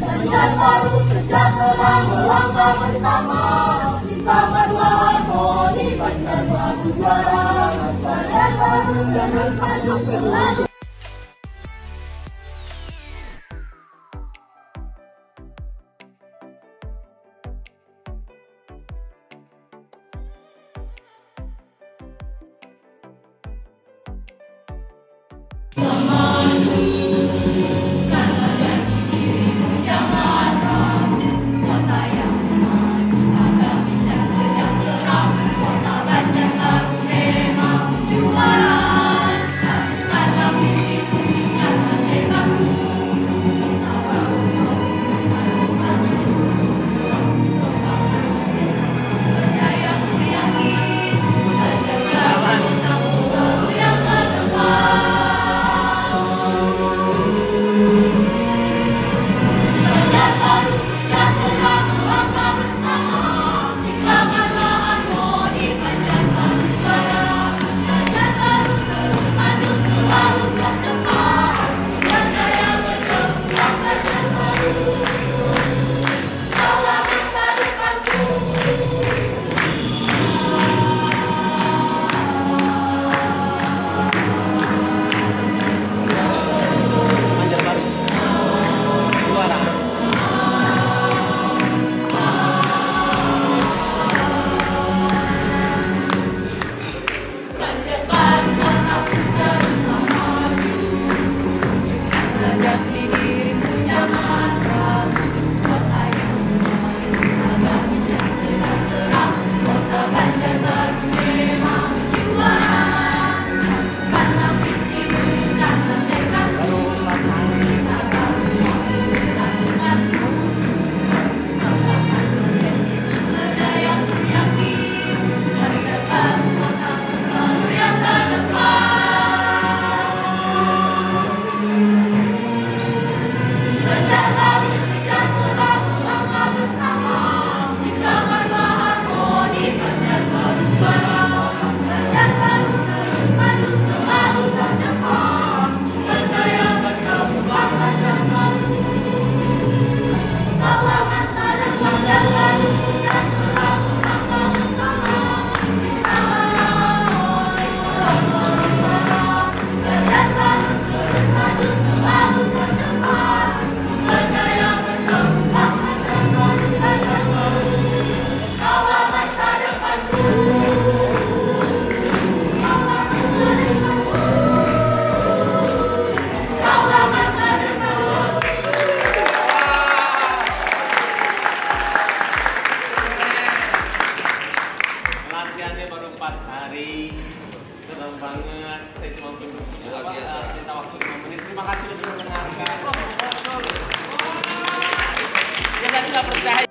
Panjat baru sejahtera melangkah bersama, bersama harmoni panjat baru juara, panjat baru terus maju berlalu. Terima kasih sudah mendengarkan. Saya tidak percaya.